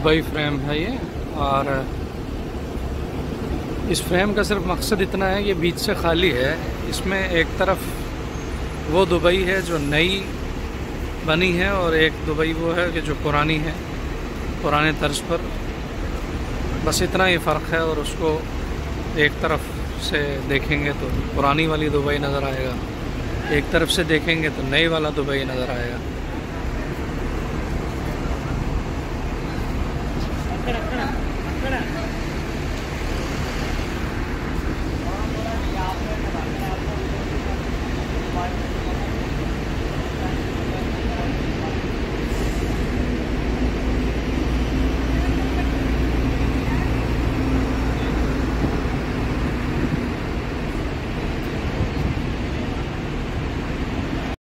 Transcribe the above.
Dubai frame है ये। और इस फ्रेम का सिर्फ मकसद इतना है, ये बीच से खाली है। इसमें एक तरफ वो दुबई है जो नई बनी है और एक दुबई वो है कि जो पुरानी है, पुराने तर्ज पर। बस इतना ही फ़र्क है। और उसको एक तरफ से देखेंगे तो पुरानी वाली दुबई नज़र आएगा, एक तरफ से देखेंगे तो नई वाला दुबई नज़र आएगा।